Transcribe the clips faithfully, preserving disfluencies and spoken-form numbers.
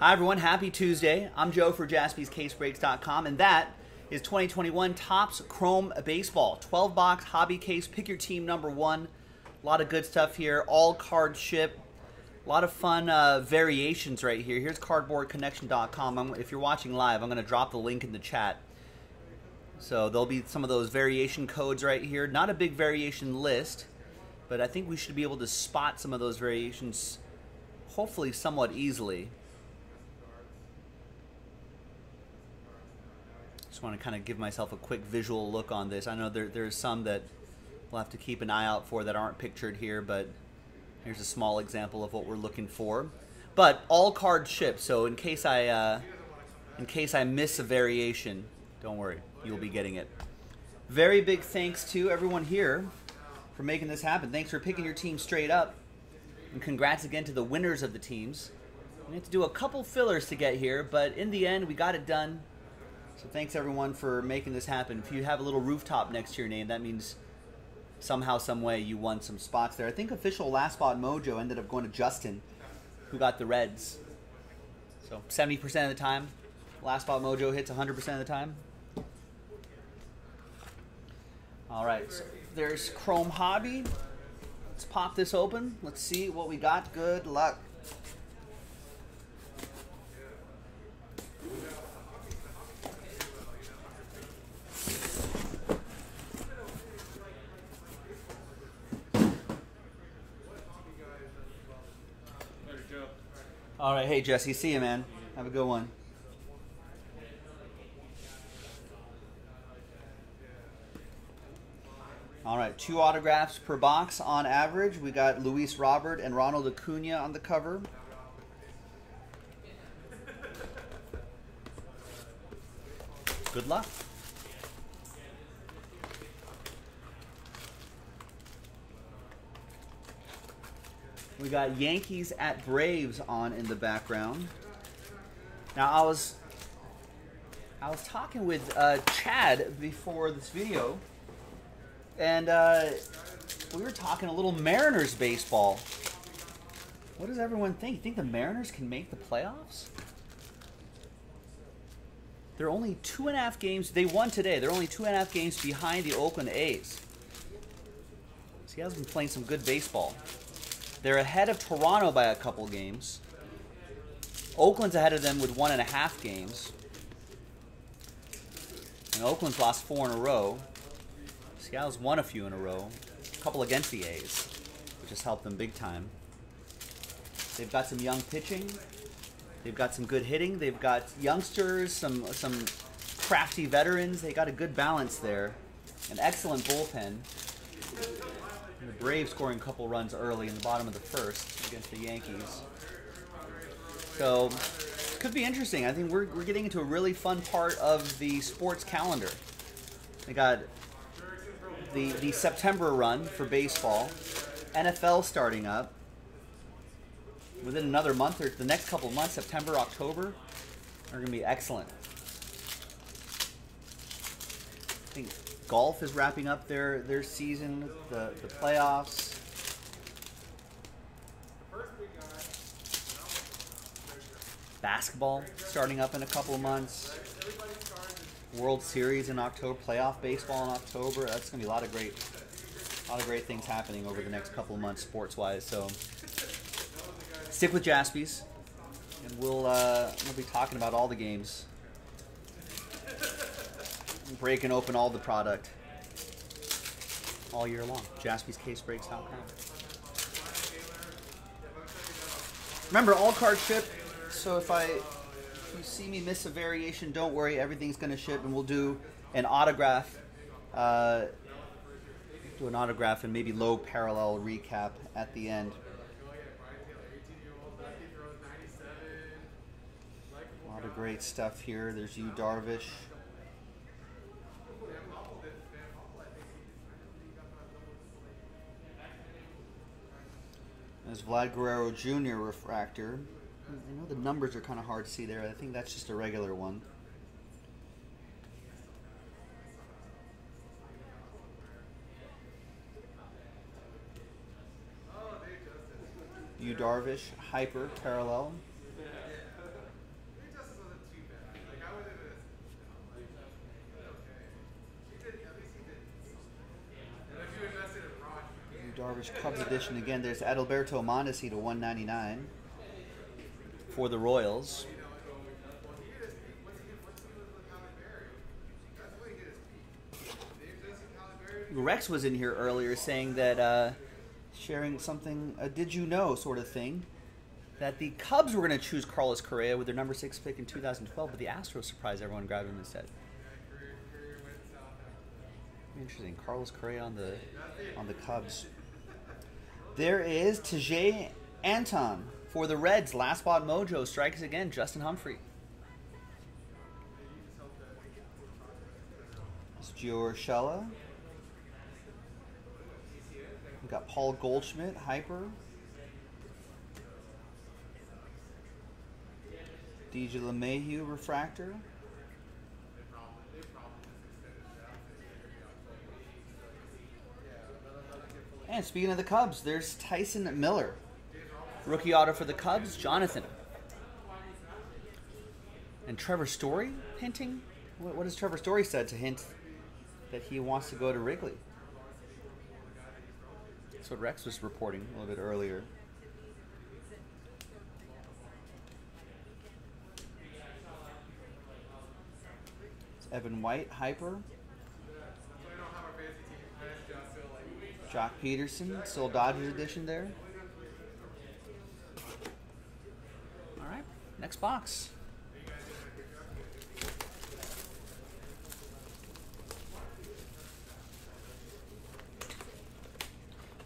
Hi everyone, happy Tuesday. I'm Joe for Jaspys Case Breaks dot com, and that is twenty twenty-one Topps Chrome Baseball. twelve box hobby case, pick your team number one. A lot of good stuff here, all card ship. A lot of fun uh, variations right here. Here's cardboard connection dot com. I'm, if you're watching live, I'm going to drop the link in the chat. So there'll be some of those variation codes right here. Not a big variation list, but I think we should be able to spot some of those variations hopefully somewhat easily. Just want to kind of give myself a quick visual look on this. I know there, there's some that we'll have to keep an eye out for that aren't pictured here, but here's a small example of what we're looking for. But all card shipped, so in case I uh, in case I miss a variation, don't worry, you'll be getting it. Very big thanks to everyone here for making this happen. Thanks for picking your team straight up, and congrats again to the winners of the teams. We had to do a couple fillers to get here, but in the end, we got it done. So thanks everyone for making this happen. If you have a little rooftop next to your name, that means somehow, some way, you won some spots there. I think official last spot mojo ended up going to Justin, who got the Reds. So seventy percent of the time, last spot mojo hits one hundred percent of the time. All right, so there's Chrome Hobby. Let's pop this open. Let's see what we got. Good luck. All right, hey Jesse, see you, man. Have a good one. All right, two autographs per box on average. We got Luis Robert and Ronald Acuna on the cover. Good luck. We got Yankees at Braves on in the background. Now I was I was talking with uh, Chad before this video, and uh, we were talking a little Mariners baseball. What does everyone think? You think the Mariners can make the playoffs? They're only two and a half games. They won today. They're only two and a half games behind the Oakland A's. Seattle's been playing some good baseball. They're ahead of Toronto by a couple games. Oakland's ahead of them with one and a half games. And Oakland's lost four in a row. Seattle's won a few in a row. A couple against the A's, which has helped them big time. They've got some young pitching. They've got some good hitting. They've got youngsters, some, some crafty veterans. They got a good balance there. An excellent bullpen. And the Braves scoring a couple runs early in the bottom of the first against the Yankees. So, could be interesting. I think we're, we're getting into a really fun part of the sports calendar. We got the, the September run for baseball. N F L starting up. Within another month or the next couple of months, September, October, are going to be excellent. I think golf is wrapping up their, their season, the, the playoffs. Basketball starting up in a couple of months. World Series in October, playoff baseball in October. That's gonna be a lot of great a lot of great things happening over the next couple of months sports wise. So stick with Jaspys, and we'll uh, we'll be talking about all the games. Breaking open all the product all year long. Jaspys Case Breaks dot com. Remember, all card ship. So if I if you see me miss a variation, don't worry. Everything's going to ship, and we'll do an autograph. Uh, do an autograph and maybe low parallel recap at the end. A lot of great stuff here. There's Yu Darvish. There's Vlad Guerrero Junior refractor. I know the numbers are kind of hard to see there. I think that's just a regular one. Yu Darvish, hyper, parallel. Darvish Cubs edition again. There's Adalberto Mondesi to one ninety-nine for the Royals. Rex was in here earlier saying that, uh, sharing something, a did you know sort of thing, that the Cubs were going to choose Carlos Correa with their number six pick in two thousand twelve, but the Astros surprised everyone and grabbed him instead. Interesting. Carlos Correa on the on the Cubs. There is T J Anton for the Reds. Last spot mojo strikes again. Justin Humphrey. It's Gio Urshela. We've got Paul Goldschmidt, Hyper. D J LeMahieu, Refractor. And speaking of the Cubs, there's Tyson Miller. Rookie auto for the Cubs, Jonathan. And Trevor Story hinting? What, what has Trevor Story said to hint that he wants to go to Wrigley? That's what Rex was reporting a little bit earlier. It's Evan White, Hyper. Jock Peterson, still Dodgers edition there. All right, next box.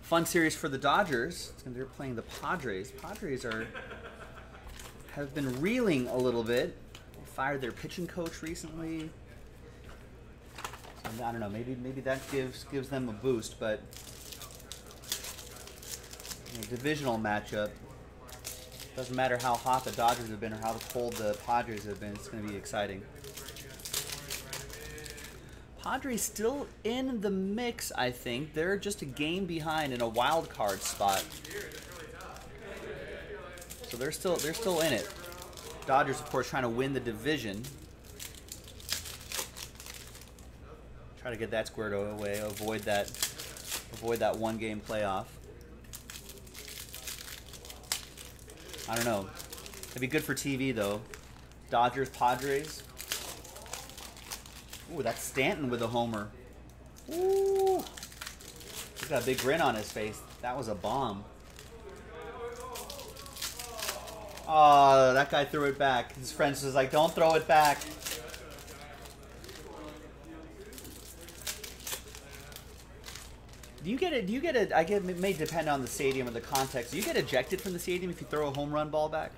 Fun series for the Dodgers. They're playing the Padres. Padres are have been reeling a little bit. They fired their pitching coach recently. So, I don't know. Maybe maybe that gives gives them a boost, but. A divisional matchup. Doesn't matter how hot the Dodgers have been or how cold the Padres have been. It's going to be exciting. Padres still in the mix, I think. They're just a game behind in a wild card spot, so they're still they're still in it. Dodgers, of course, trying to win the division. Try to get that squared away. Avoid that. Avoid that one-game playoff. I don't know. It'd be good for T V, though. Dodgers, Padres. Ooh, that's Stanton with a homer. Ooh. He's got a big grin on his face. That was a bomb. Oh, that guy threw it back. His friend was like, don't throw it back. Do you get it? Do you get it? I get it may depend on the stadium or the context. Do you get ejected from the stadium if you throw a home run ball back?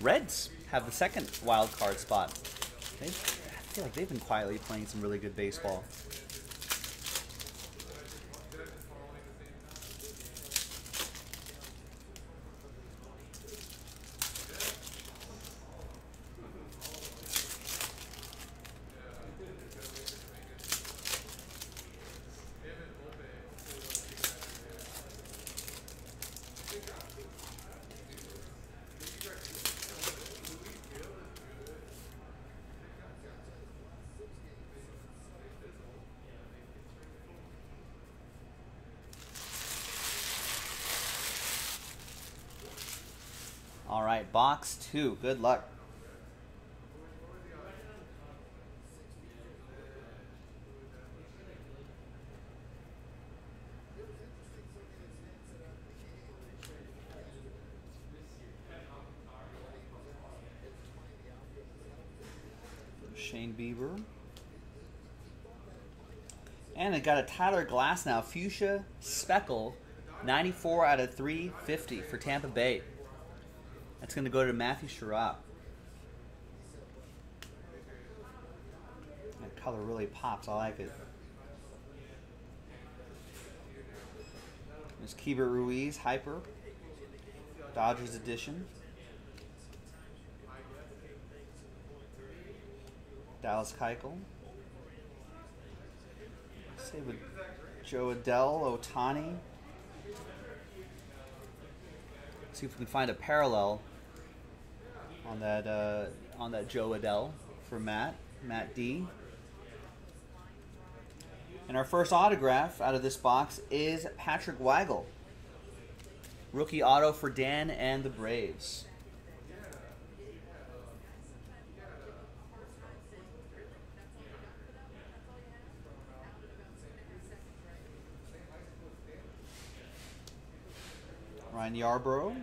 Reds have the second wild card spot. They've, I feel like they've been quietly playing some really good baseball. All right, box two. Good luck. Shane Bieber. And I got a Tyler Glasnow Fuchsia Speckle, ninety-four out of three fifty for Tampa Bay. That's going to go to Matthew Sherratt. That color really pops. I like it. There's Keibert Ruiz, Hyper. Dodgers edition. Dallas Keuchel. Say with Jo Adell, Otani. See if we can find a parallel on that uh, on that Jo Adell for Matt, Matt D. And our first autograph out of this box is Patrick Weigel. Rookie auto for Dan and the Braves. Ryan Yarbrough.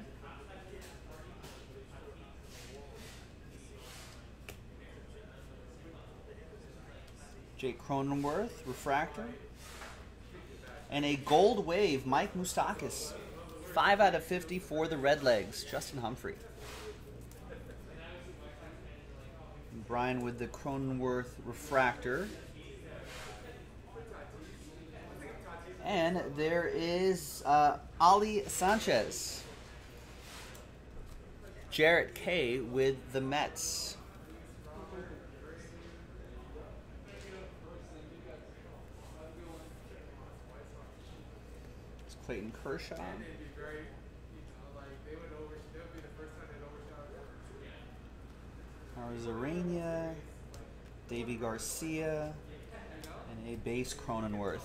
Jake Cronenworth, refractor. And a gold wave, Mike Moustakis. five out of fifty for the Redlegs, Justin Humphrey. And Brian with the Cronenworth refractor. And there is uh, Ali Sanchez. Jarrett K with the Mets. It's Clayton Kershaw. Arzarena, Davey Garcia, and a base Cronenworth.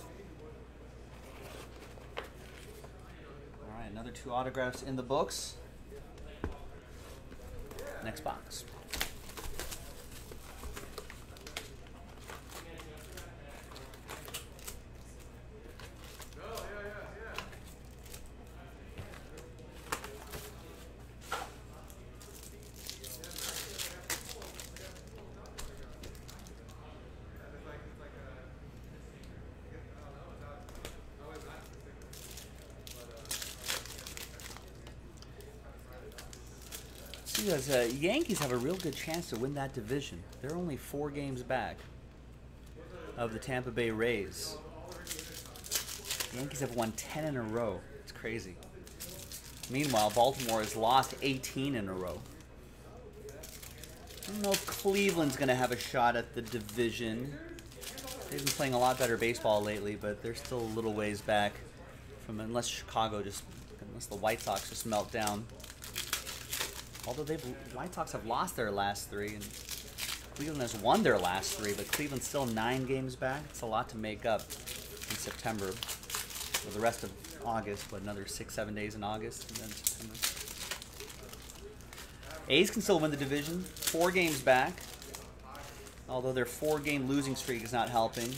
Another two autographs in the books. Next box. Because uh, Yankees have a real good chance to win that division. They're only four games back of the Tampa Bay Rays. The Yankees have won ten in a row. It's crazy. Meanwhile, Baltimore has lost eighteen in a row. I don't know if Cleveland's going to have a shot at the division. They've been playing a lot better baseball lately, but they're still a little ways back from unless Chicago just, unless the White Sox just melt down. Although the White Sox have lost their last three, and Cleveland has won their last three, but Cleveland's still nine games back. It's a lot to make up in September, or the rest of August, but another six, seven days in August, and then September. A's can still win the division, four games back, although their four-game losing streak is not helping.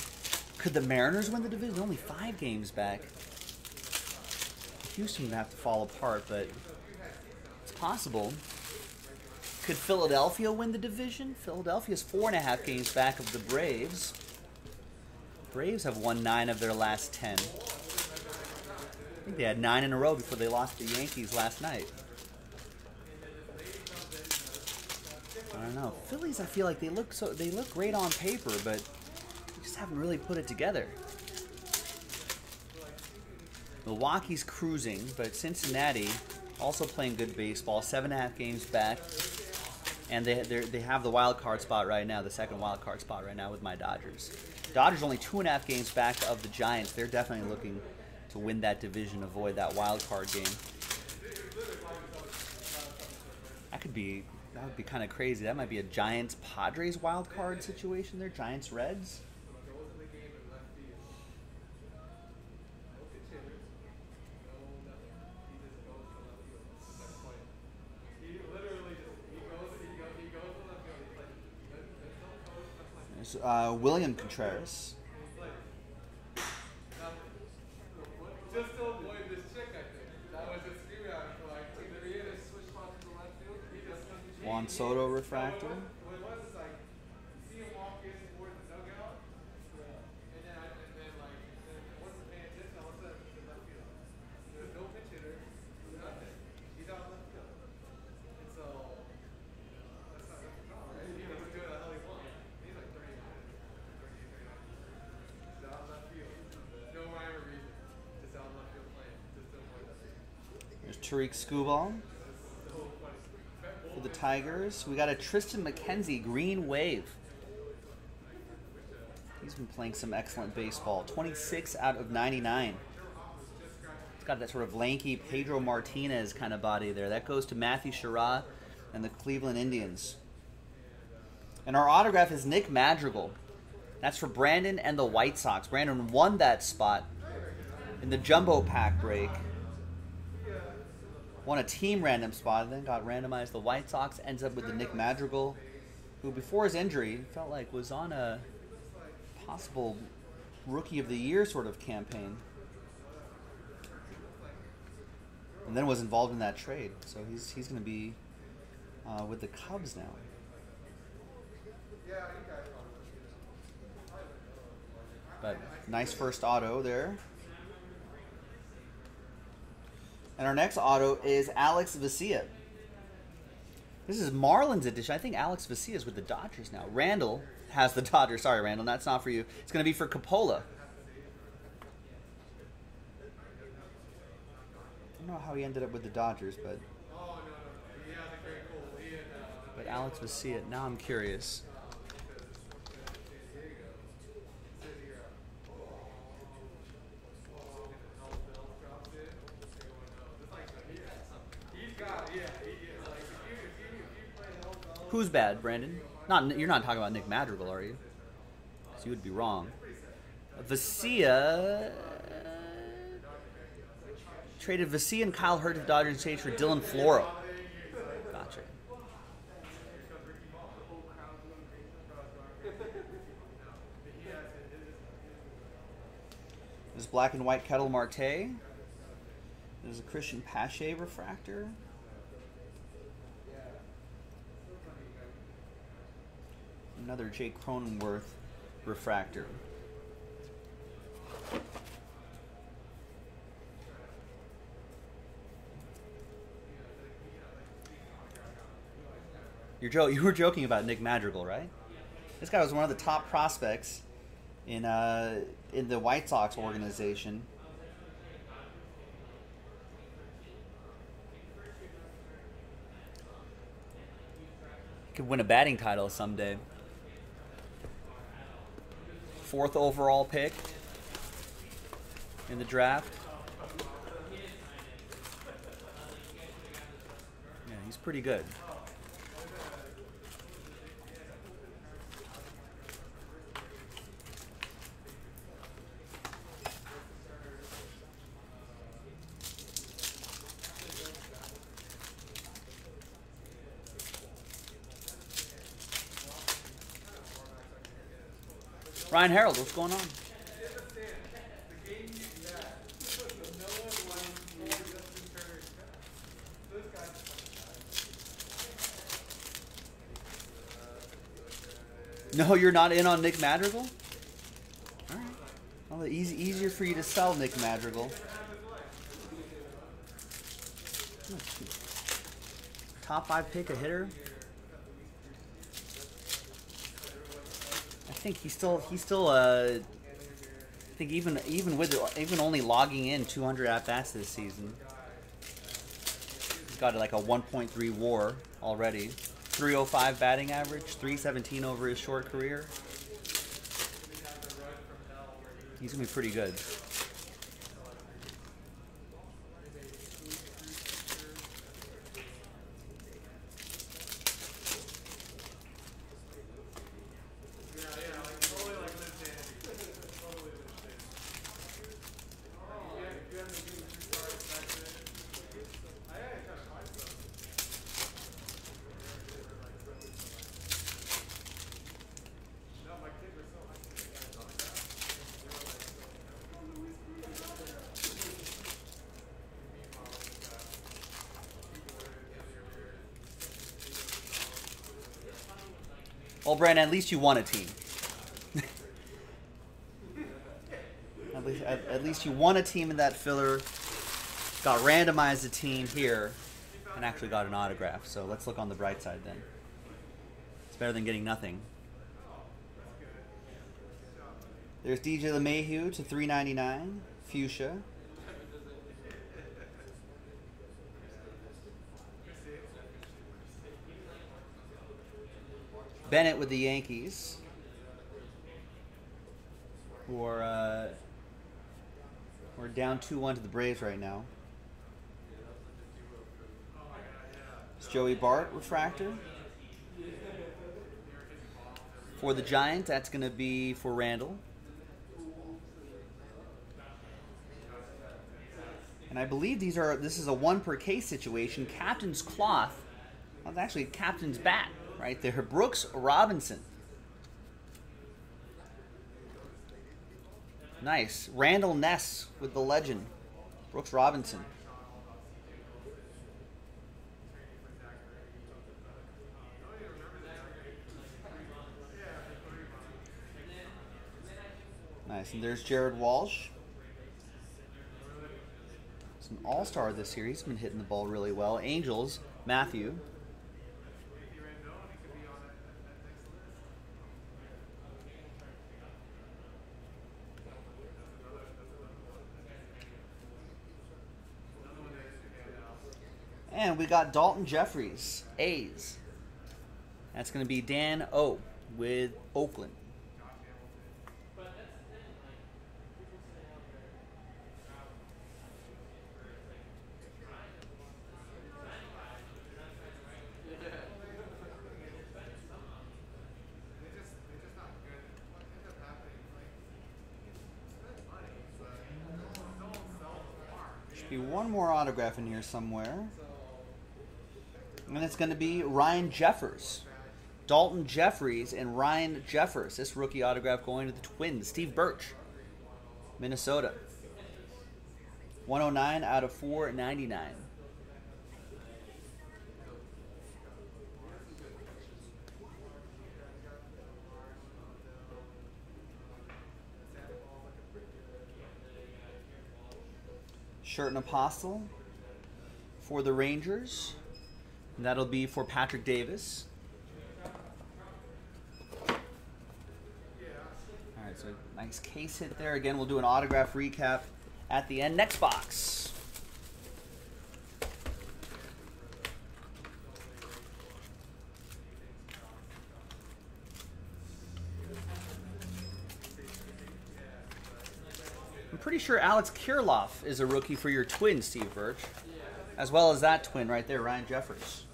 Could the Mariners win the division? They're only five games back. Houston would have to fall apart, but... possible. Could Philadelphia win the division? Philadelphia's four and a half games back of the Braves. Braves have won nine of their last ten. I think they had nine in a row before they lost to the Yankees last night. I don't know. Phillies, I feel like they look so they look great on paper, but they just haven't really put it together. Milwaukee's cruising, but Cincinnati. Also playing good baseball, seven and a half games back, and they they have the wild card spot right now, the second wild card spot right now with my Dodgers. Dodgers only two and a half games back of the Giants. They're definitely looking to win that division, avoid that wild card game. That could be that would be kind of crazy. That might be a Giants Padres wild card situation there. Giants Reds. Uh, William Contreras. Juan Soto refractor. Tariq Skubal for the Tigers. We got a Tristan McKenzie green wave. He's been playing some excellent baseball. twenty-six out of ninety-nine. It's got that sort of lanky Pedro Martinez kind of body there. That goes to Matthew Sherrod and the Cleveland Indians. And our autograph is Nick Madrigal. That's for Brandon and the White Sox. Brandon won that spot in the jumbo pack break. Won a team random spot, then got randomized. The White Sox ends up with the Nick Madrigal, who before his injury felt like was on a possible rookie of the year sort of campaign. And then was involved in that trade. So he's, he's going to be uh, with the Cubs now. But nice first auto there. And our next auto is Alex Vesia. This is Marlins edition. I think Alex Vesia is with the Dodgers now. Randall has the Dodgers. Sorry, Randall, that's not for you. It's going to be for Coppola. I don't know how he ended up with the Dodgers, but but Alex Vesia. Now I'm curious. Who's bad, Brandon? Not you're not talking about Nick Madrigal, are you? Because you would be wrong. Vesia traded Vesia and Kyle Hurt to the Dodgers exchange for Dylan Floro. Gotcha. This black and white Ketel Marte. There's a Christian Pache refractor. Another Jake Cronenworth refractor. You're jo you were joking about Nick Madrigal, right? This guy was one of the top prospects in uh, in the White Sox organization. He could win a batting title someday. Fourth overall pick in the draft. Yeah, he's pretty good. Ryan Harold, what's going on? No, you're not in on Nick Madrigal? All right. Well, it's easier for you to sell Nick Madrigal. Top five pick, a hitter. I think he's still he's still uh, I think even even with even only logging in two hundred at bats this season, he's got like a one point three WAR already, three oh five batting average, three seventeen over his short career. He's gonna be pretty good. Well, Brandon, at least you won a team. at, least, at, at least you won a team in that filler, got randomized a team here, and actually got an autograph. So let's look on the bright side then. It's better than getting nothing. There's D J LeMahieu to three ninety-nine, fuchsia. Bennett with the Yankees, who are uh, we're down two one to the Braves right now. It's Joey Bart refractor. For the Giants, that's going to be for Randall. And I believe these are, this is a one per case situation. Captain's cloth. Well, it's actually captain's bat right there. Brooks Robinson. Nice. Randall Ness with the legend. Brooks Robinson. Nice. And there's Jared Walsh. It's an all-star of this series. He's been hitting the ball really well. Angels, Matthew. And we got Dalton Jefferies, A's. That's going to be Dan O with Oakland. Should be one more autograph in here somewhere. And it's going to be Ryan Jeffers. Dalton Jefferies and Ryan Jeffers. This rookie autograph going to the Twins. Steve Birch, Minnesota. one oh nine out of four ninety-nine. Shirt and Apostle for the Rangers. And that'll be for Patrick Davis. All right, so nice case hit there. Again, we'll do an autograph recap at the end. Next box. I'm pretty sure Alex Kirilloff is a rookie for your Twin, Steve Birch. As well as that twin right there, Ryan Jeffers.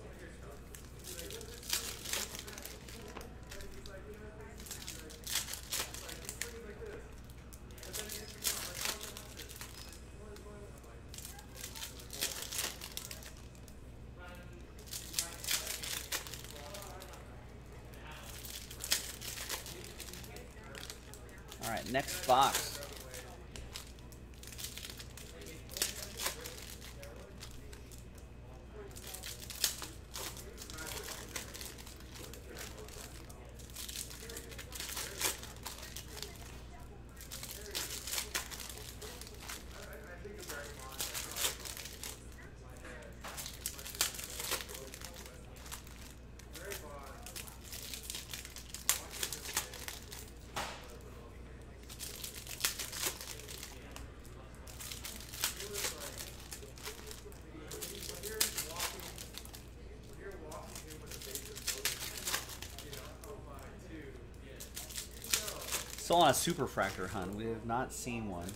All right, next box. Still on a superfractor hunt. We have not seen one.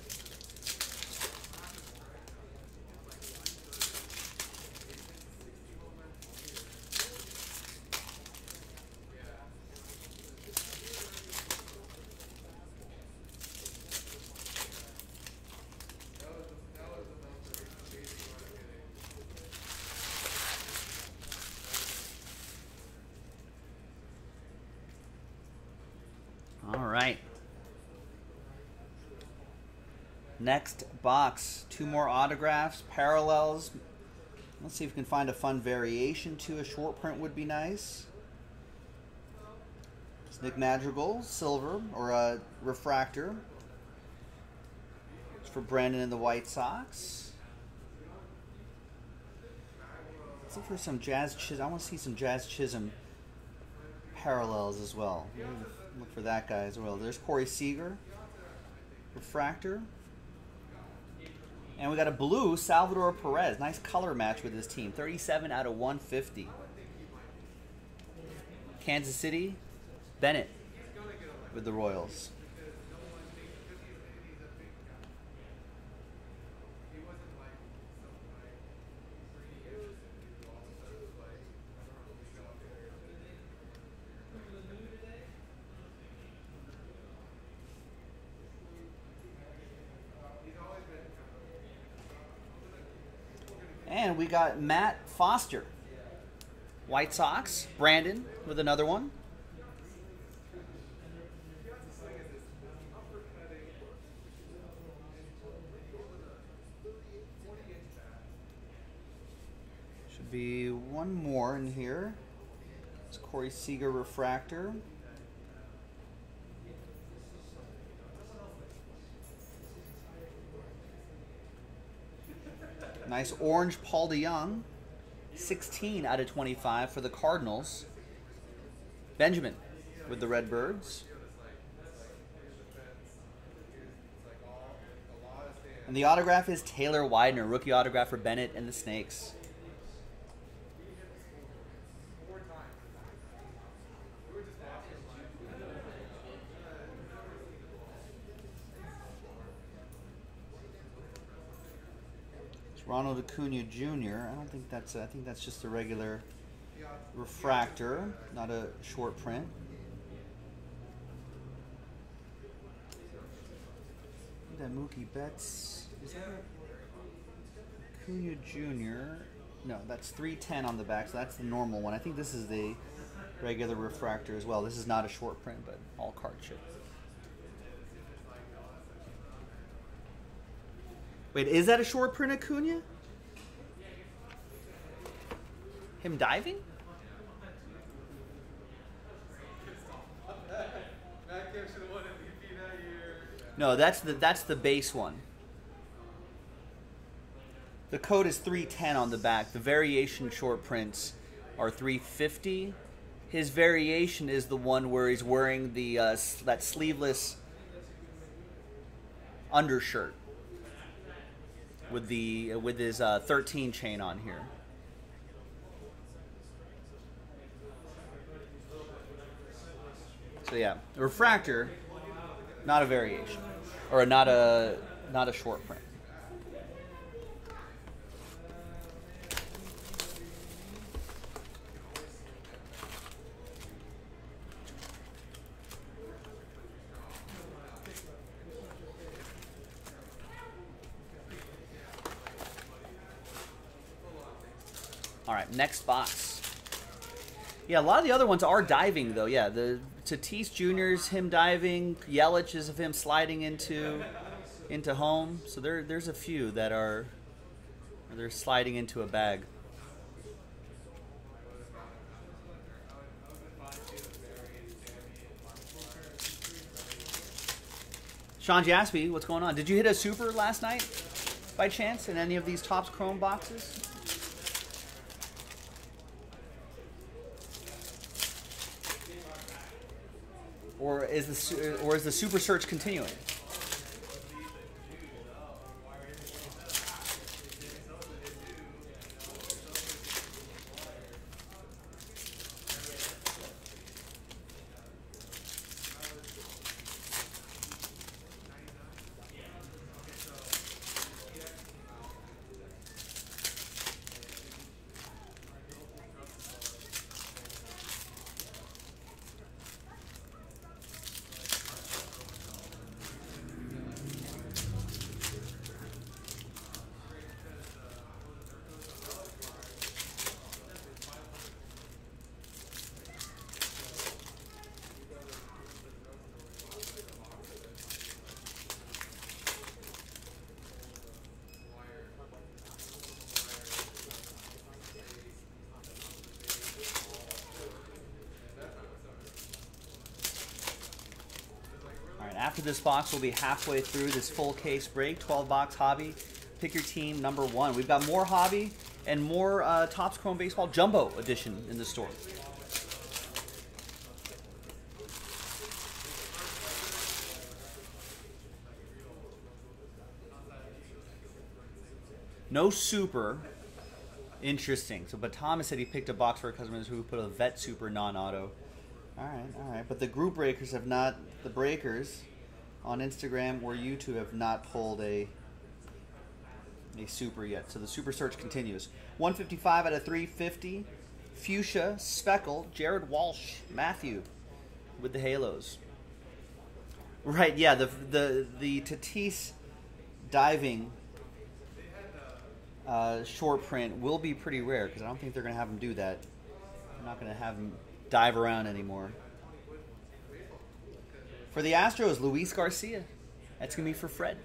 All right. Next box, two more autographs, parallels. Let's see if we can find a fun variation to a short print would be nice. It's Nick Madrigal, silver, or a refractor. It's for Brandon and the White Sox. Let's look for some Jazz Chisholm. I want to see some Jazz Chisholm parallels as well. Look for that guy as well. There's Corey Seager, refractor. And we got a blue Salvador Perez. Nice color match with this team. thirty-seven out of one fifty. Kansas City, Bennett with the Royals. And we got Matt Foster, White Sox. Brandon with another one. Should be one more in here. It's Corey Seager refractor. Nice orange Paul DeYoung, sixteen out of twenty-five for the Cardinals. Benjamin with the Redbirds. And the autograph is Taylor Widener, rookie autograph for Bennett and the Snakes. Ronald Acuna Junior I don't think that's, I think that's just a regular refractor, not a short print. Look at that Mookie Betts. Is that Acuna Junior? No, that's three ten on the back, so that's the normal one. I think this is the regular refractor as well. This is not a short print, but all card shit. Wait, is that a short print Acuna? Him diving? No, that's the that's the base one. The code is three ten on the back. The variation short prints are three fifty. His variation is the one where he's wearing the uh, that sleeveless undershirt with the with his uh, thirteen chain on here. So yeah, a refractor, not a variation, or not a not a short print. All right, next box. Yeah, a lot of the other ones are diving, though. Yeah, the Tatis Junior's him diving. Yelich is of him sliding into into home. So there, there's a few that are they're sliding into a bag. Sean Jaspy, what's going on? Did you hit a super last night by chance in any of these Topps Chrome boxes? Or is the or is the super search continuing? After this box, we'll be halfway through this full case break, twelve box hobby. Pick your team number one. We've got more hobby and more uh, Topps Chrome Baseball Jumbo Edition in the store. No super. Interesting. So, but Thomas said he picked a box for a customer who put a vet super non-auto. All right, all right. But the group breakers have not, the breakers on Instagram or YouTube have not pulled a a super yet. So the super search continues. one fifty-five out of three fifty. Fuchsia, Speckle, Jared Walsh, Matthew with the halos. Right, yeah, the the the Tatis diving uh, short print will be pretty rare because I don't think they're going to have them do that. I'm not going to have them dive around anymore. For the Astros, Luis Garcia. That's going to be for Fred.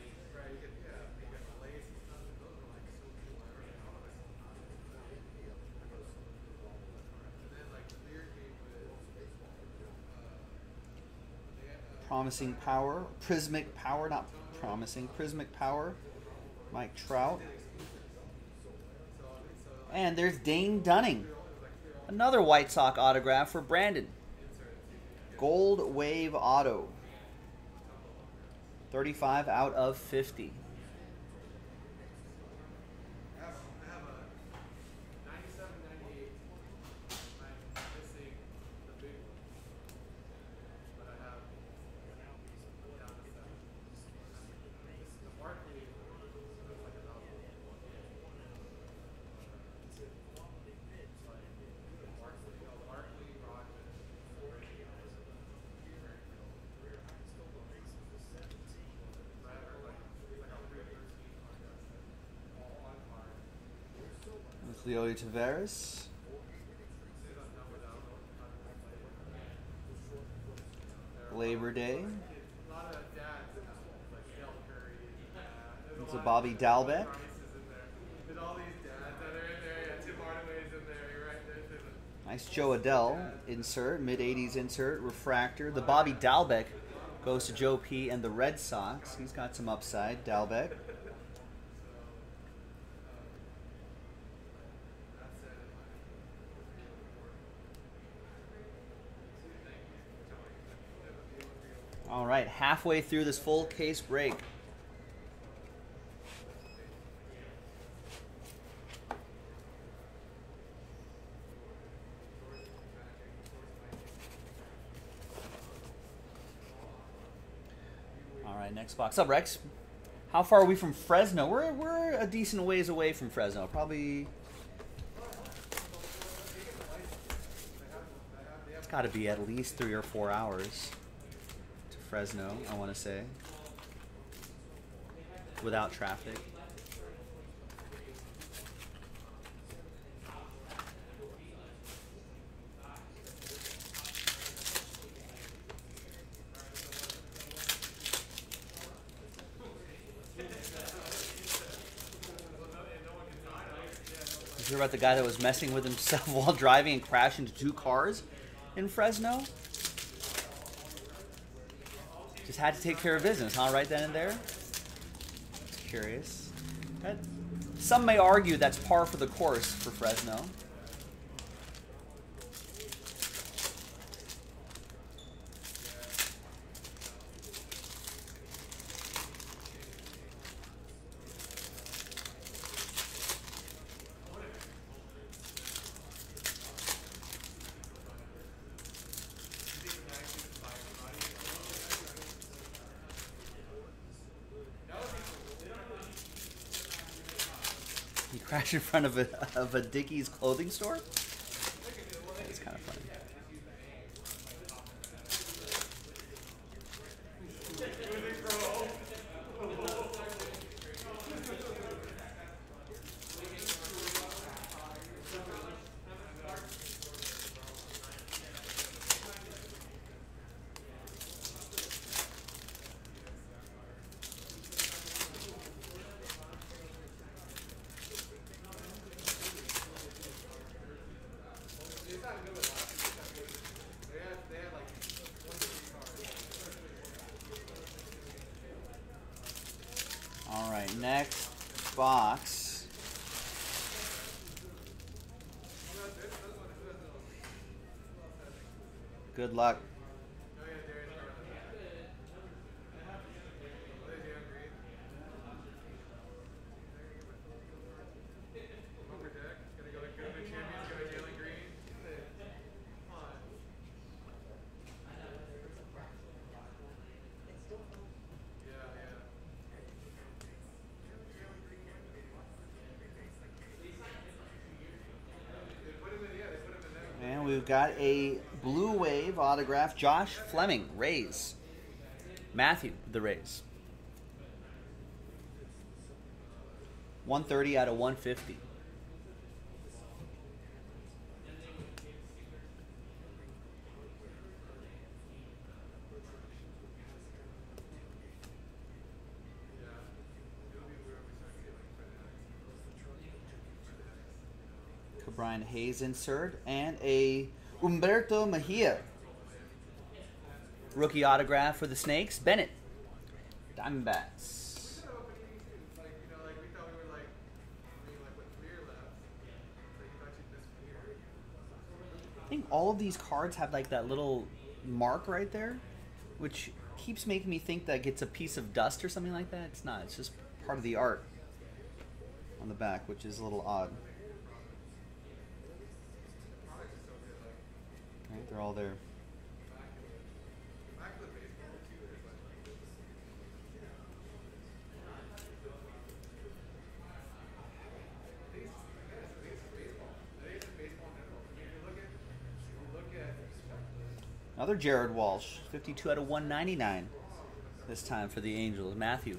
Promising power, prismatic power, not promising, prismatic power, Mike Trout. And there's Dane Dunning. Another White Sox autograph for Brandon. Gold Wave Auto. thirty-five out of fifty. Leody Taveras. Labor Day. It's a Bobby Dalbec. Nice Jo Adell insert, mid eighties insert, refractor. The Bobby Dalbec goes to Joe P. and the Red Sox. He's got some upside, Dalbec. All right, halfway through this full case break. All right, next box up, Rex. How far are we from Fresno? We're we're a decent ways away from Fresno, probably. It's got to be at least three or four hours. Fresno, I want to say, without traffic. Did you hear about the guy that was messing with himself while driving and crashed into two cars in Fresno? Just had to take care of business, huh? Right then and there. It's curious. That, some may argue that's par for the course for Fresno. Crash in front of a, of a Dickies clothing store? That's kind of funny. Next box. Good luck. We've got a Blue Wave autograph, Josh Fleming, Rays. Matthew, the Rays. one thirty out of one fifty. Brian Hayes insert, and a Umberto Mejia rookie autograph for the Snakes. Bennett, Diamondbacks. I think all of these cards have like that little mark right there, which keeps making me think that it's a piece of dust or something like that. It's not. It's just part of the art on the back, which is a little odd. They're all there. Another Jared Walsh, fifty-two out of one ninety-nine, this time for the Angels, Matthew.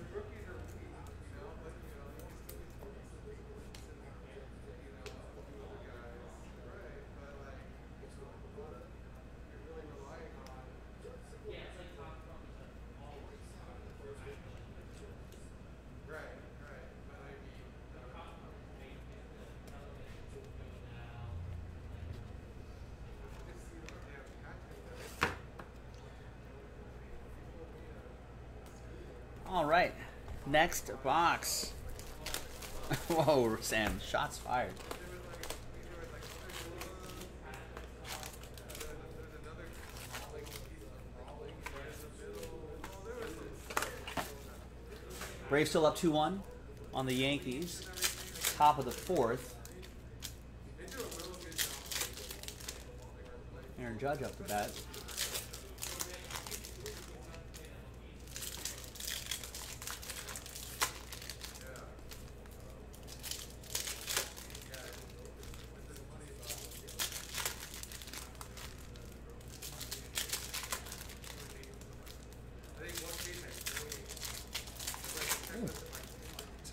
All right, next box. Whoa, Sam, shots fired. Braves still up two one on the Yankees. Top of the fourth. Aaron Judge up the bat.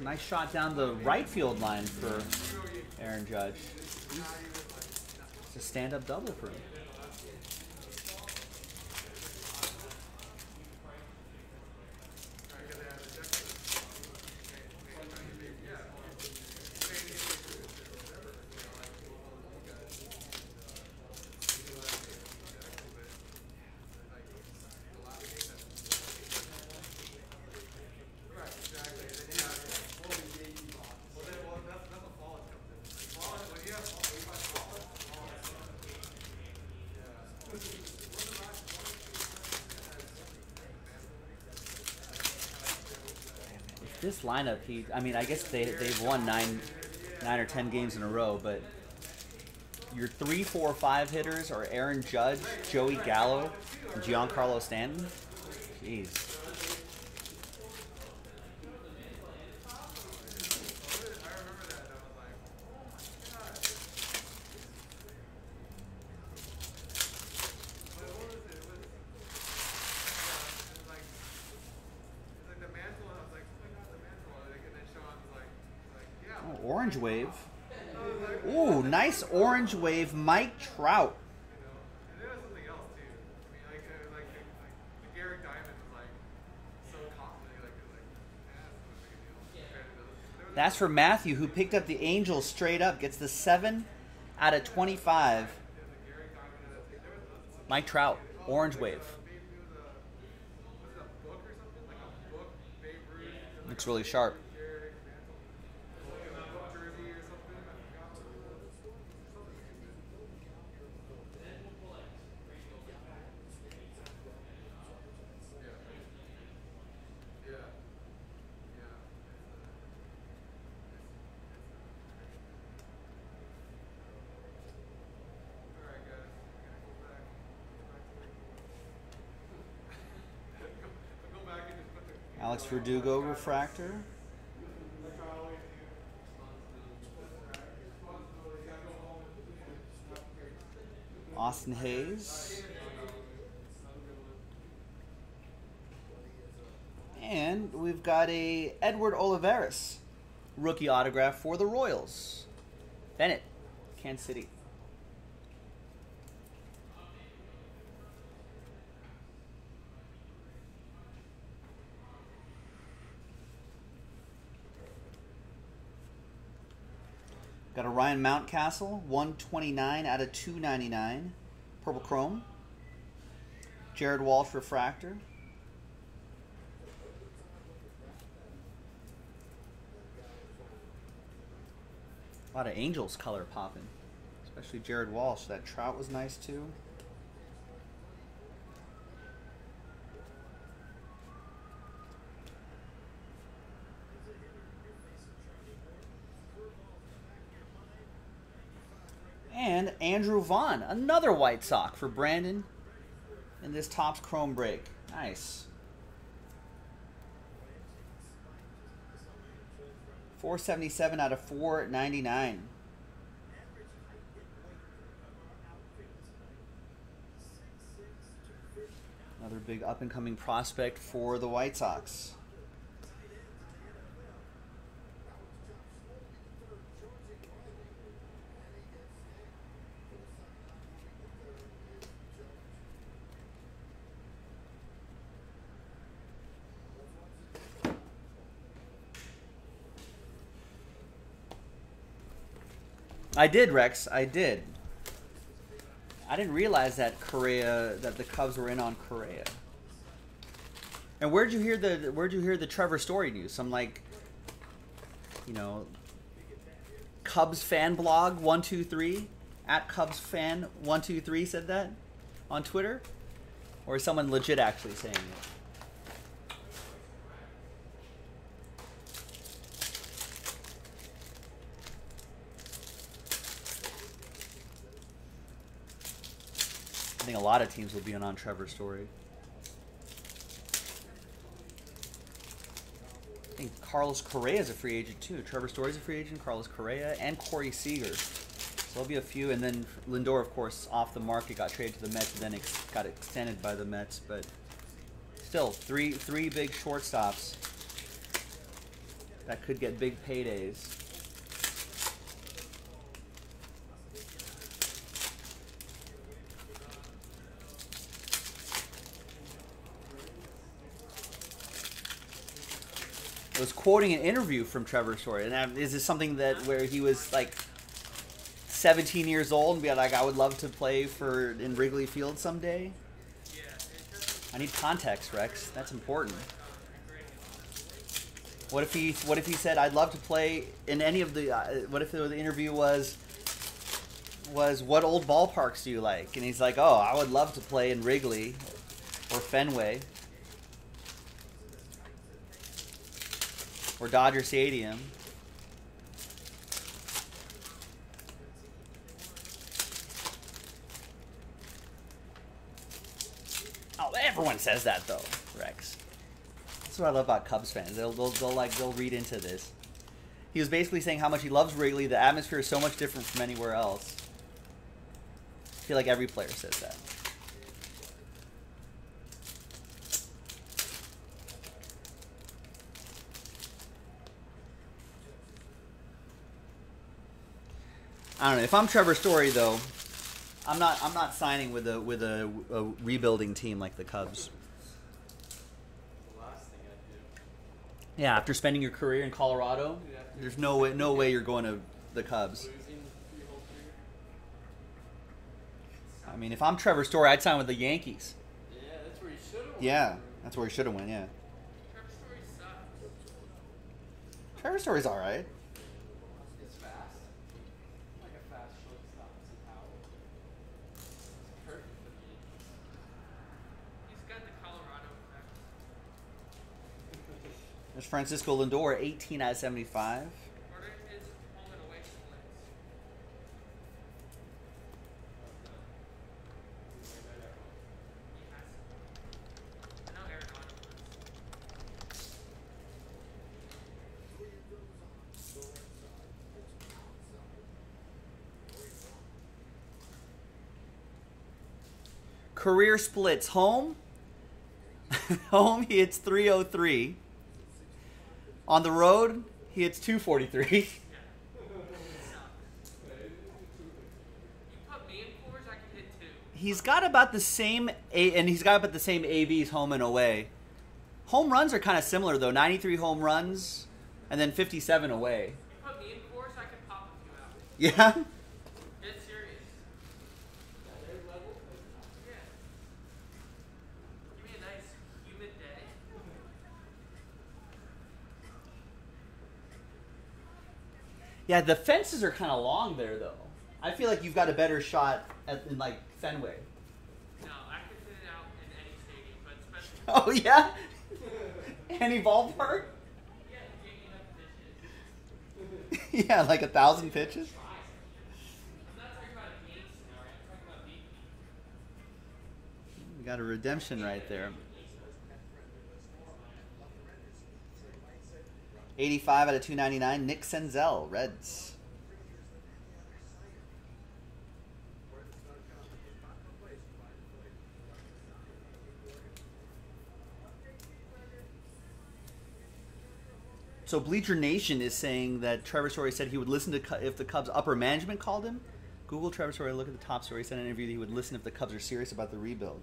Nice shot down the right field line for Aaron Judge. It's a stand-up double for him. This lineup, he, I mean, I guess they, they've won nine, nine or ten games in a row, but your three, four, five hitters are Aaron Judge, Joey Gallo, and Giancarlo Stanton. Jeez. Orange wave. Ooh, nice orange wave, Mike Trout. That's for Matthew, who picked up the Angels straight up. Gets the seven out of twenty-five. Mike Trout, orange wave. Looks really sharp. Alex Verdugo refractor. Austin Hayes. And we've got a Edward Olivares rookie autograph for the Royals. Bennett, Kansas City. Got a Ryan Mountcastle, one twenty-nine out of two ninety-nine. Purple Chrome. Jared Walsh Refractor. A lot of Angels color popping, especially Jared Walsh. That Trout was nice too. And Andrew Vaughn, another White Sox for Brandon in this Topps Chrome break. Nice. four seventy-seven out of four ninety-nine. Another big up-and-coming prospect for the White Sox. I did, Rex. I did. I didn't realize that Correa, that the Cubs were in on Correa. And where'd you hear the where'd you hear the Trevor Story news? I'm like, you know, Cubs fan blog one two three at Cubs fan one two three said that on Twitter, or is someone legit actually saying it? I think a lot of teams will be in on Trevor Story. I think Carlos Correa is a free agent too. Trevor Story is a free agent, Carlos Correa, and Corey Seager. So there'll be a few, and then Lindor, of course, off the market, got traded to the Mets, and then ex got extended by the Mets. But still, three three big shortstops that could get big paydays. I was quoting an interview from Trevor Story, and is this something that where he was like seventeen years old and be like, "I would love to play for in Wrigley Field someday"? I need context, Rex. That's important. What if he? What if he said, "I'd love to play in any of the"? Uh, what if the interview was was what old ballparks do you like? And he's like, "Oh, I would love to play in Wrigley or Fenway." Or Dodger Stadium. Oh, everyone says that though, Rex. That's what I love about Cubs fans. They'll, they'll, they'll like they'll read into this. He was basically saying how much he loves Wrigley. The atmosphere is so much different from anywhere else. I feel like every player says that. I don't know. If I'm Trevor Story, though, I'm not. I'm not signing with a with a, a rebuilding team like the Cubs. Yeah, after spending your career in Colorado, there's no way. No way you're going to the Cubs. I mean, if I'm Trevor Story, I'd sign with the Yankees. Yeah, that's where he should have went. Yeah, that's where he should have went. Yeah. Trevor Story sucks. Trevor Story's all right. There's Francisco Lindor, eighteen out of seventy-five. Career splits home. Home, he hits three oh three. On the road, He hits two forty-three. He's got about the same, a and he's got about the same A Vs home and away. Home runs are kind of similar though. ninety-three home runs, and then fifty-seven away. You put me in fours, I can pop a few out. Yeah. Dead serious. Yeah. Give me a nice humid day. Yeah, the fences are kind of long there though. I feel like you've got a better shot at, in like Fenway. No, I could fit it out in any stadium, but especially. Oh yeah. Any ballpark? Yeah, you can't get enough pitches. Yeah, like a thousand pitches. I'm not talking about a game scenario. I'm talking about B P. We got a redemption right there. Eighty-five out of two ninety-nine. Nick Senzel, Reds. So Bleacher Nation is saying that Trevor Story said he would listen to if the Cubs upper management called him. Google Trevor Story, look at the Topps Story. He said in an interview that he would listen if the Cubs are serious about the rebuild.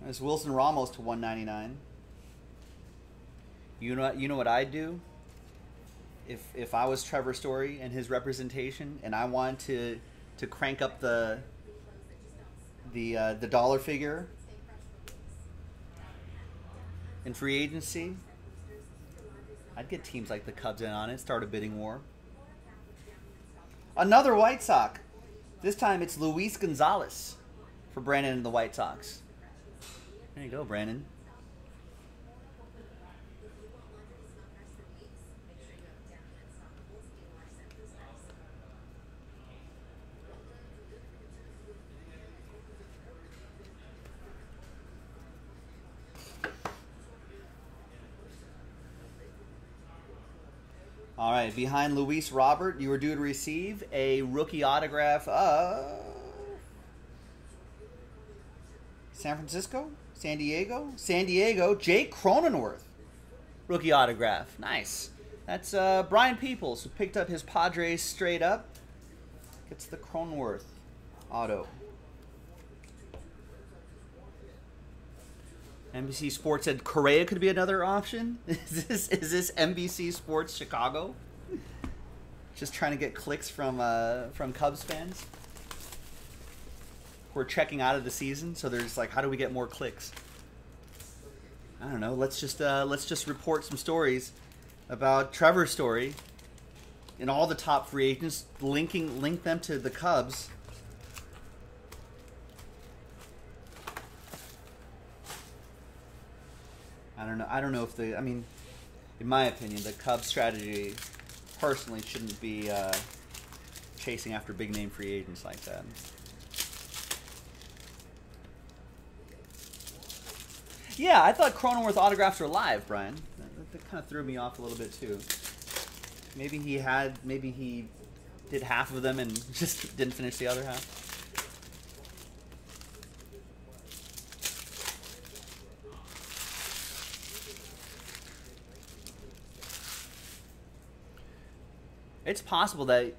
There's Wilson Ramos to one ninety-nine. You know, you know what I'd do? If if I was Trevor Story and his representation, and I wanted to to crank up the the uh, the dollar figure in free agency, I'd get teams like the Cubs in on it, start a bidding war. Another White Sox. This time it's Luis Gonzalez for Brandon and the White Sox. There you go, Brandon. All right, behind Luis Robert, you were due to receive a rookie autograph of San Francisco, San Diego, San Diego, Jake Cronenworth. Rookie autograph. Nice. That's uh, Brian Peoples, who picked up his Padres straight up. Gets the Cronenworth auto. N B C Sports said Correa could be another option. Is this is this N B C Sports Chicago? Just trying to get clicks from uh, from Cubs fans. We're checking out of the season, so they're just like, how do we get more clicks? I don't know. Let's just uh, let's just report some stories about Trevor Story and all the top free agents, linking link them to the Cubs. I don't know. I don't know if the. I mean, in my opinion, the Cubs' strategy, personally, shouldn't be uh, chasing after big name free agents like that. Yeah, I thought Cronenworth autographs were live, Brian. That, that kind of threw me off a little bit too. Maybe he had. Maybe he did half of them and just didn't finish the other half. It's possible that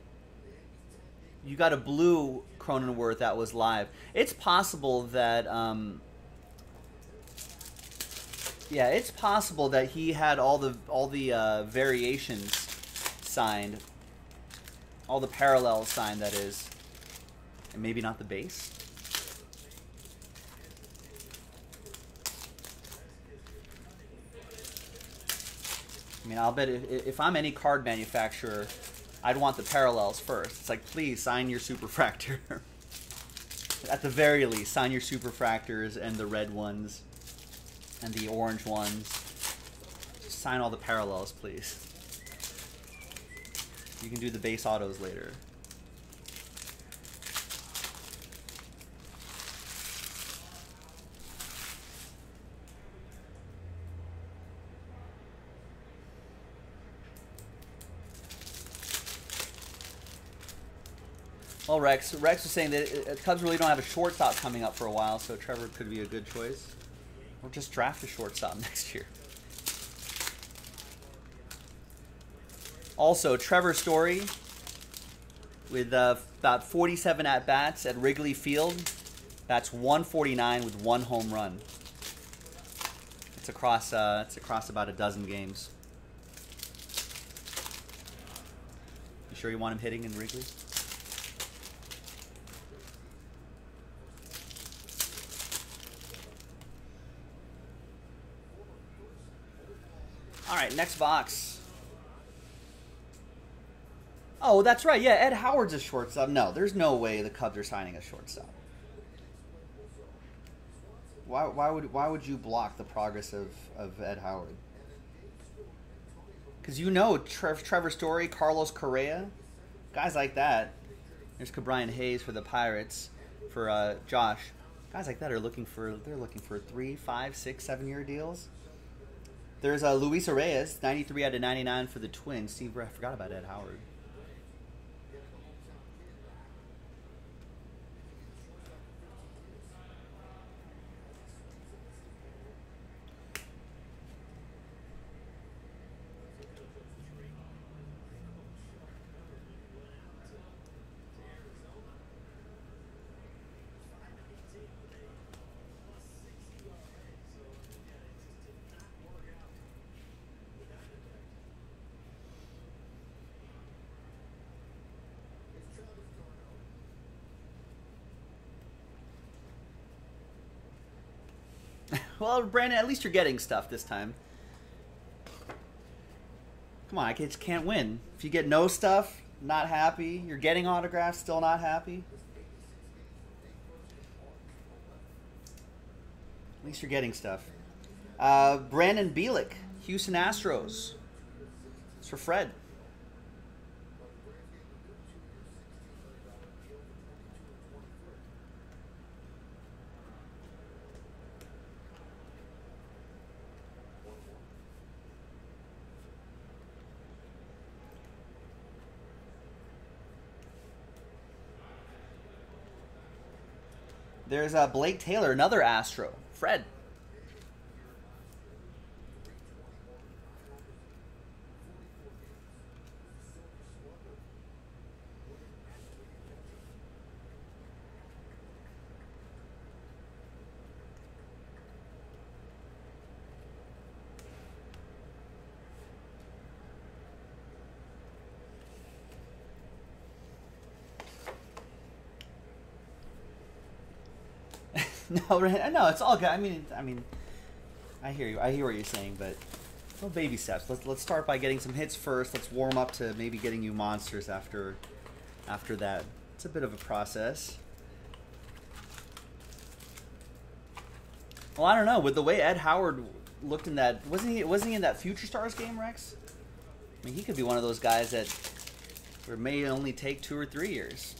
you got a blue Cronenworth that was live. It's possible that, um, yeah, it's possible that he had all the all the uh, variations signed, all the parallels signed. That is, and maybe not the base. I mean, I'll bet if, if I'm any card manufacturer, I'd want the parallels first. It's like, please sign your superfractor. At the very least, sign your superfractors and the red ones and the orange ones. Just sign all the parallels, please. You can do the base autos later. Well, Rex, Rex was saying that Cubs really don't have a shortstop coming up for a while, so Trevor could be a good choice. Or just draft a shortstop next year. Also, Trevor Story with uh, about forty-seven at-bats at Wrigley Field. That's one forty-nine with one home run. It's across, uh, it's across about a dozen games. You sure you want him hitting in Wrigley? All right, next box. Oh, that's right. Yeah, Ed Howard's a shortstop. No, there's no way the Cubs are signing a shortstop. Why, why would why would you block the progress of, of Ed Howard? Because you know Trev, Trevor Story, Carlos Correa, guys like that. There's Cabrian Hayes for the Pirates, for uh, Josh. Guys like that are looking for they're looking for three, five, six, seven year deals. There's uh, Luis Reyes, ninety-three out of ninety-nine for the Twins. Steve, I forgot about Ed Howard. Well, Brandon, at least you're getting stuff this time. Come on, I just can't win. If you get no stuff, not happy. You're getting autographs, still not happy. At least you're getting stuff. Uh, Brandon Bielik, Houston Astros. It's for Fred. There's uh, Blake Taylor, another Astro. Fred. No, no, it's all good. I mean, I mean, I hear you. I hear what you're saying, but little baby steps. Let's let's start by getting some hits first. Let's warm up to maybe getting you monsters after, after that. It's a bit of a process. Well, I don't know. With the way Ed Howard looked in that, wasn't he? Wasn't he in that Future Stars game, Rex? I mean, he could be one of those guys that may only take two or three years.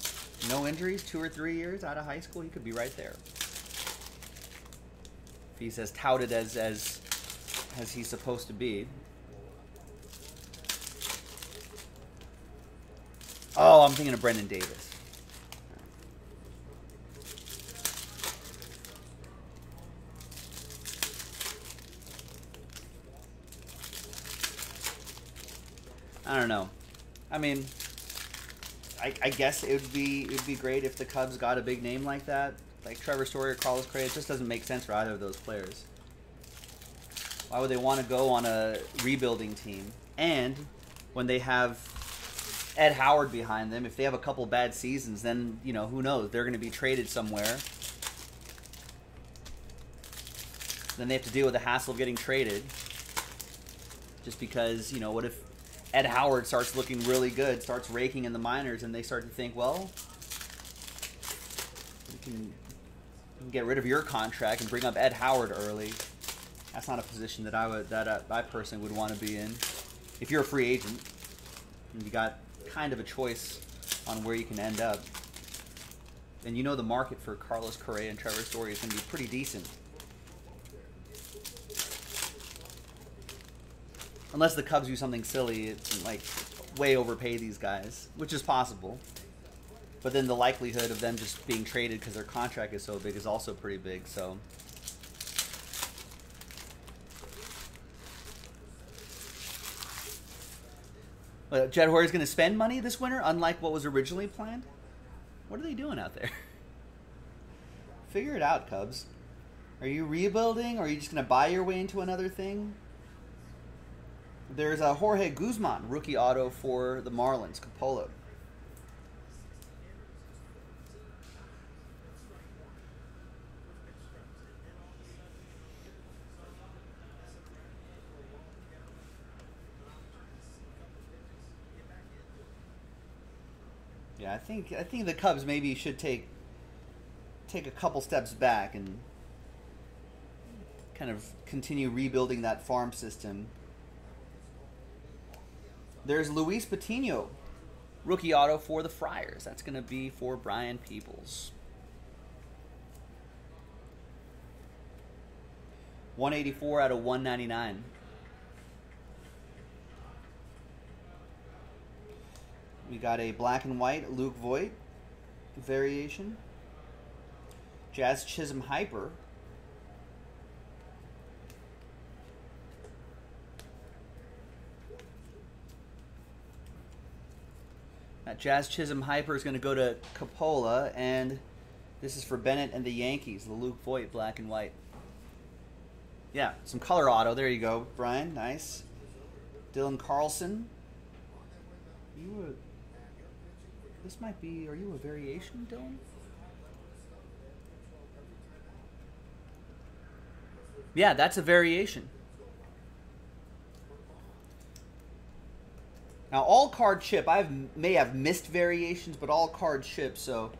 No injuries, two or three years out of high school. He could be right there. He's as touted as, as as he's supposed to be. Oh, I'm thinking of Brendan Davis. I don't know. I mean, I, I guess it would be it would be great if the Cubs got a big name like that. Like Trevor Story or Carlos Correa, it just doesn't make sense for either of those players. Why would they want to go on a rebuilding team? And when they have Ed Howard behind them, if they have a couple bad seasons, then, you know, who knows? They're going to be traded somewhere. Then they have to deal with the hassle of getting traded. Just because, you know, what if Ed Howard starts looking really good, starts raking in the minors, and they start to think, well, we can... get rid of your contract and bring up Ed Howard early. That's not a position that I would, that I, I personally would want to be in. If you're a free agent and you got kind of a choice on where you can end up, and you know the market for Carlos Correa and Trevor Story is going to be pretty decent, unless the Cubs do something silly, it's like way overpay these guys, which is possible. But then the likelihood of them just being traded because their contract is so big is also pretty big. So What, Jed Hoyer is going to spend money this winter, unlike what was originally planned? What are they doing out there? Figure it out, Cubs. Are you rebuilding, or are you just going to buy your way into another thing? There's a Jorge Guzman rookie auto for the Marlins, Coppola. Yeah, I think I think the Cubs maybe should take take a couple steps back and kind of continue rebuilding that farm system. There's Luis Patino, rookie auto for the Friars. That's going to be for Brian Peebles. one eighty-four out of one ninety-nine. We got a black and white Luke Voit variation. Jazz Chisholm Hyper. That Jazz Chisholm Hyper is going to go to Coppola, and this is for Bennett and the Yankees, the Luke Voit black and white. Yeah, some color auto. There you go, Brian. Nice. Dylan Carlson. You were... This might be, are you a variation, Dylan? Yeah, that's a variation. Now, all card chip, I may have missed variations, but all card chip, so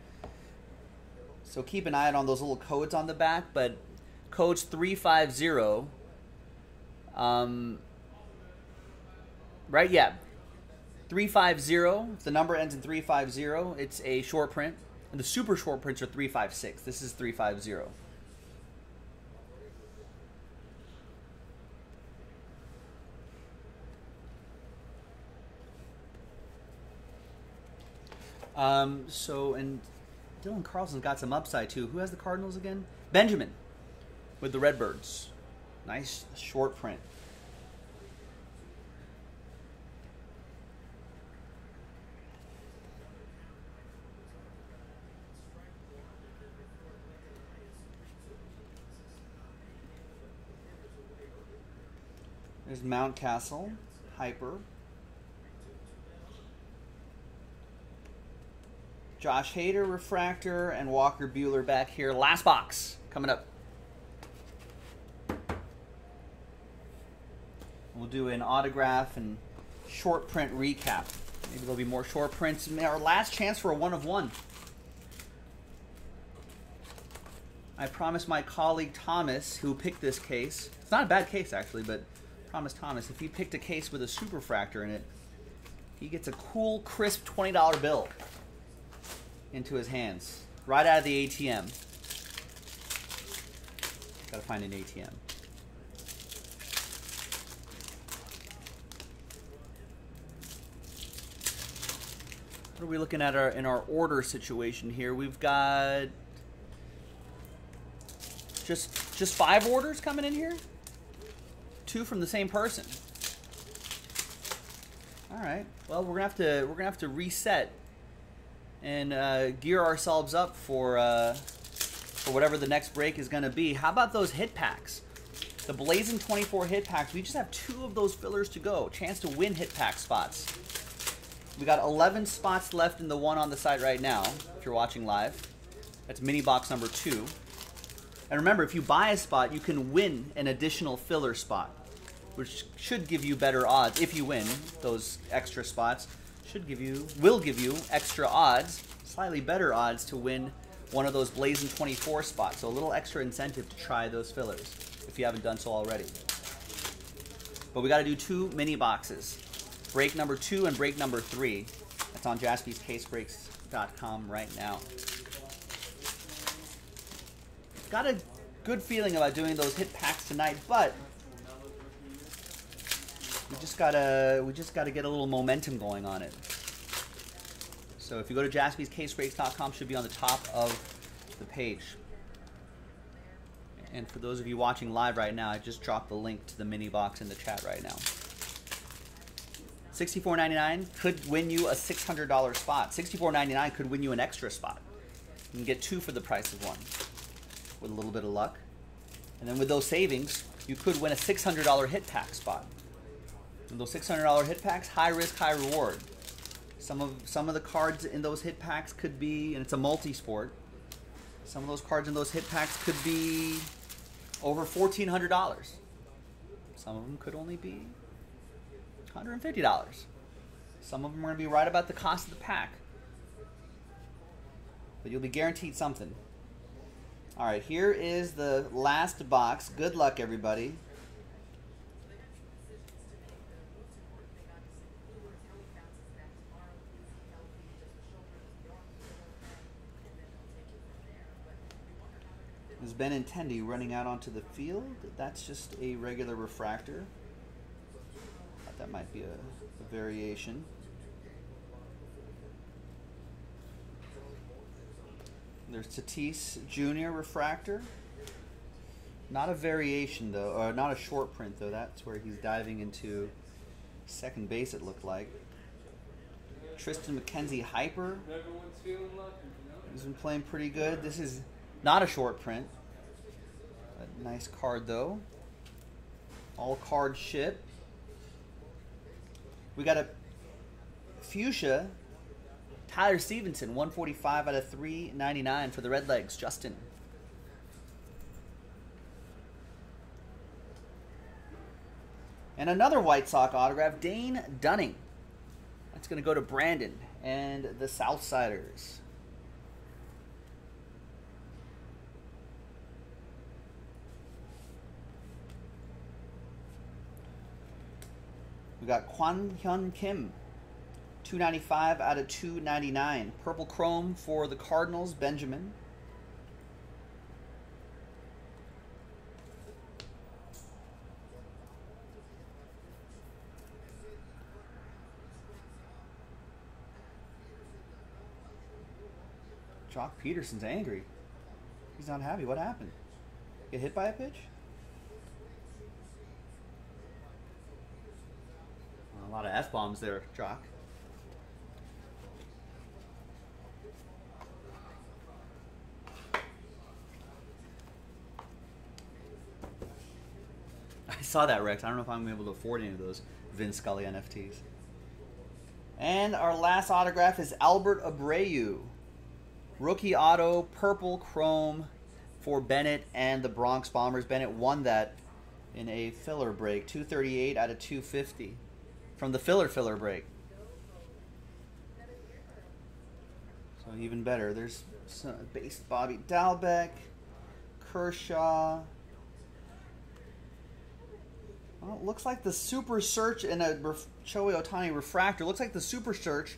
so keep an eye out on those little codes on the back, but codes three five zero, um, right, yeah. three five zero, if the number ends in three five zero, it's a short print. And the super short prints are three five six. This is three five zero. Um, so, and Dylan Carlson's got some upside too. Who has the Cardinals again? Benjamin with the Redbirds. Nice short print. There's Mountcastle, Hyper. Josh Hader, Refractor, and Walker Buehler back here. Last box coming up. We'll do an autograph and short print recap. Maybe there'll be more short prints. Our last chance for a one of one. I promised my colleague Thomas, who picked this case. It's not a bad case, actually, but... Promise Thomas, if he picked a case with a superfractor in it, he gets a cool, crisp twenty dollar bill into his hands. Right out of the A T M. Gotta find an A T M. What are we looking at our, in our order situation here? We've got just just five orders coming in here? Two from the same person. All right. Well, we're gonna have to we're gonna have to reset and uh, gear ourselves up for uh, for whatever the next break is gonna be. How about those hit packs? The Blazing twenty-four hit packs. We just have two of those fillers to go. Chance to win hit pack spots. We got eleven spots left in the one on the site right now. If you're watching live, that's mini box number two. And remember, if you buy a spot, you can win an additional filler spot, which should give you better odds. If you win those extra spots, should give you, will give you extra odds, slightly better odds to win one of those Blazing twenty-four spots. So a little extra incentive to try those fillers if you haven't done so already. But we got to do two mini boxes, break number two and break number three. That's on Jaspys Case Breaks dot com right now. Got a good feeling about doing those hit packs tonight, but we just gotta we just gotta get a little momentum going on it. So if you go to Jaspys Case Breaks dot com, should be on the top of the page. And for those of you watching live right now, I just dropped the link to the mini box in the chat right now. sixty-four ninety-nine could win you a six hundred dollar spot. sixty-four ninety-nine could win you an extra spot. You can get two for the price of one with a little bit of luck. And then with those savings, you could win a six hundred dollar hit pack spot. And those six hundred dollar hit packs, high risk, high reward. Some of some of the cards in those hit packs could be, and it's a multi-sport, some of those cards in those hit packs could be over fourteen hundred dollars. Some of them could only be one hundred fifty dollars. Some of them are going to be right about the cost of the pack. But you'll be guaranteed something. All right, here is the last box. Good luck, everybody. Is Benintendi running out onto the field? That's just a regular refractor. Thought that might be a, a variation. There's Tatis Junior refractor. Not a variation though, or not a short print though. That's where he's diving into second base, it looked like. Tristan McKenzie hyper. He's been playing pretty good. This is not a short print. A nice card though. All card ship. We got a fuchsia. Tyler Stevenson, one forty-five out of three ninety-nine for the Redlegs. Justin. And another White Sox autograph, Dane Dunning. That's going to go to Brandon and the Southsiders. We got Kwon Hyun Kim. two ninety-five out of two ninety-nine. Purple Chrome for the Cardinals, Benjamin. Jock Peterson's angry. He's not happy. What happened? Get hit by a pitch? A lot of F-bombs there, Jock. Saw that, Rex. I don't know if I'm able to afford any of those Vin Scully N F Ts. And our last autograph is Albert Abreu. Rookie auto, purple chrome for Bennett and the Bronx Bombers. Bennett won that in a filler break. two thirty-eight out of two fifty from the filler filler break. So even better. There's some base Bobby Dalbec, Kershaw. Well, it looks like the Super Search in a Shohei Otani refractor. Looks like the Super Search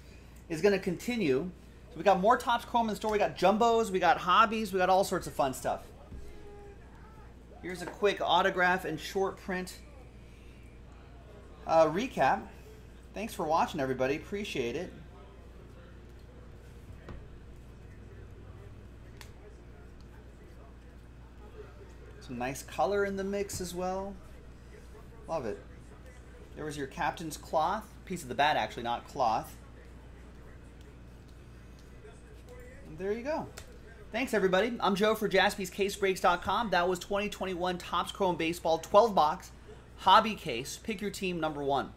is going to continue. So we got more Topps Chrome in the store. We got Jumbos. We got Hobbies. We got all sorts of fun stuff. Here's a quick autograph and short print uh, recap. Thanks for watching, everybody. Appreciate it. Some nice color in the mix as well. Love it. There was your captain's cloth. Piece of the bat, actually, not cloth. And there you go. Thanks, everybody. I'm Joe for Jaspys Case Breaks dot com. That was twenty twenty-one Topps Chrome Baseball twelve box hobby case. Pick your team number one.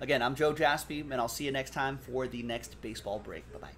Again, I'm Joe Jaspy, and I'll see you next time for the next baseball break. Bye-bye.